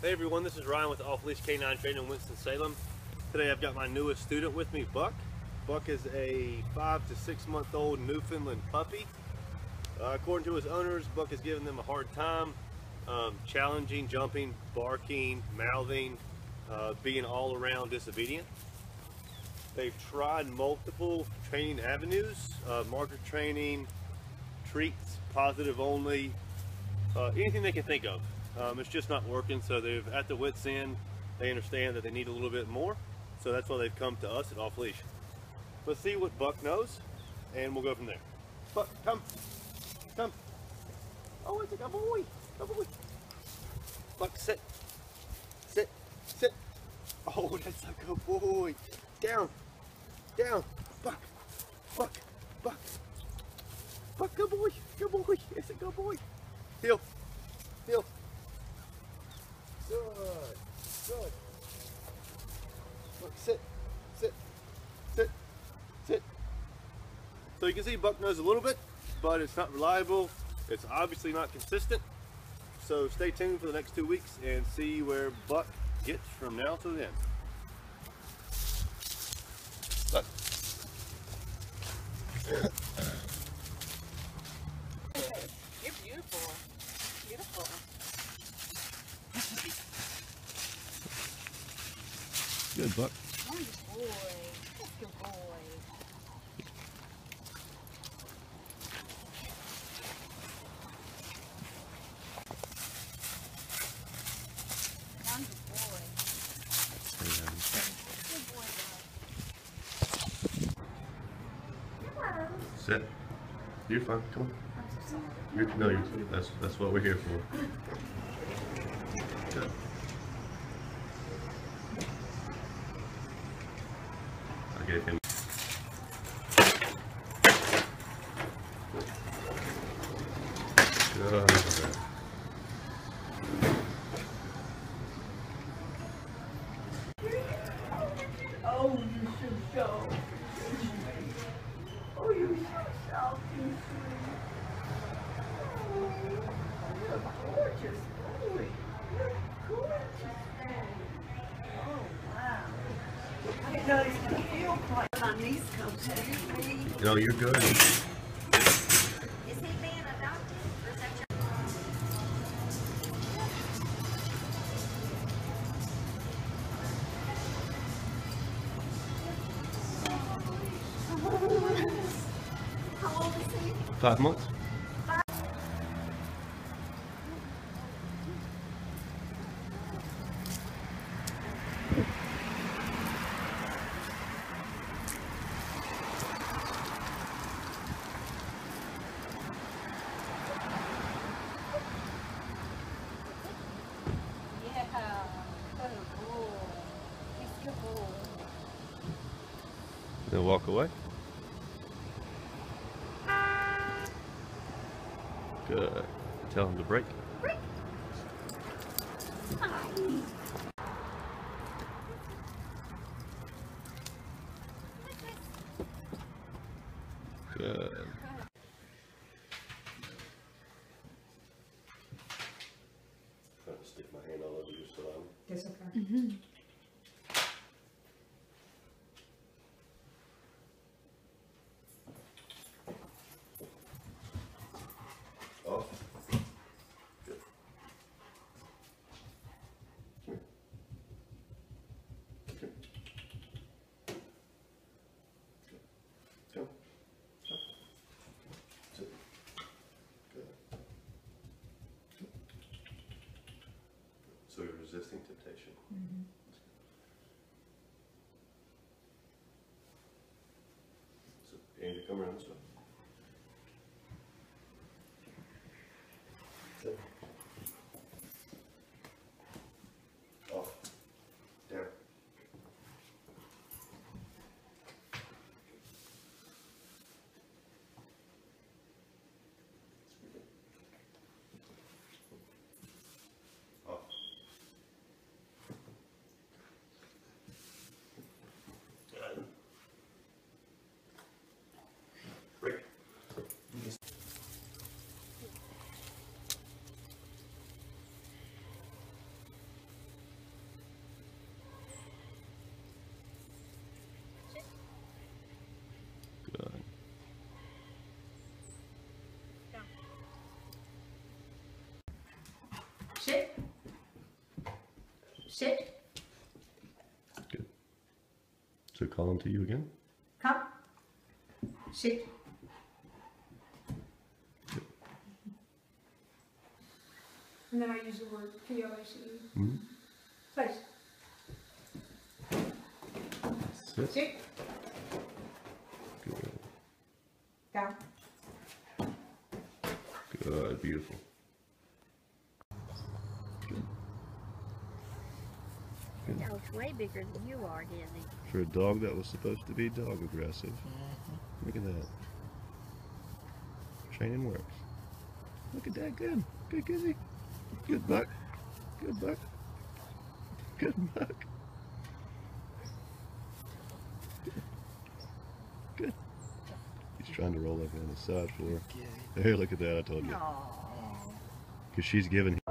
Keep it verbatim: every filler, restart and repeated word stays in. Hey everyone, this is Ryan with Off Leash K nine Training in Winston-Salem. Today I've got my newest student with me, Buck. Buck is a five to six month old Newfoundland puppy. Uh, according to his owners, Buck is giving them a hard time, um, challenging, jumping, barking, mouthing, uh, being all around disobedient. They've tried multiple training avenues, uh, marker training, treats, positive only, uh, anything they can think of. Um, it's just not working, so they've at the wit's end. They understand that they need a little bit more, so that's why they've come to us at Off Leash. Let's see what Buck knows, and we'll go from there. Buck, come, come. Oh, it's a good boy, good boy. Buck, sit, sit, sit. Oh, that's a good boy. Down, down. Buck, Buck, Buck, Buck. Good boy, good boy. It's a good boy. Heel, heel. Good, good. Look, sit, sit, sit, sit. So you can see Buck knows a little bit, but it's not reliable. It's obviously not consistent. So stay tuned for the next two weeks and see where Buck gets from now to then. Look. You're beautiful. Beautiful. Good, Buck. Oh, good boy. That's a good boy. Down, good boy. Good boy, Dad. Sit. You're fine. Come on. I'm so sorry. You're, no, you're, that's, that's what we're here for. Good. Get him. Good. Oh, you should go. Oh, you should go. Oh, you're gorgeous. Oh, you're gorgeous. No, my niece comes to no, you're good. Is he being adopted? Or is that your... How old is he? Five months. Five. They'll walk away. Good. Tell them to break. Break. Good. I'm trying to stick my hand all over you, so I'm... That's okay. Mm-hmm. So you're resisting temptation. Mm-hmm. So, Andrew, come around this way. Sit. Off. Down. Sit. Sit. Good. So Colin to you again. Come. Sit. Good. And then I use the word P O I C E. Mm-hmm. Place. Sit. Sit. Good. Down. Good, beautiful. Good. Good. That looks way bigger than you are, Dizzy. For a dog that was supposed to be dog aggressive. Mm-hmm. Look at that. Training works. Look at that, good. Good, Dizzy. Good Buck. Good Buck. Good Buck. Good. He's trying to roll up on the side floor. There, look at that, I told you. Because she's giving him.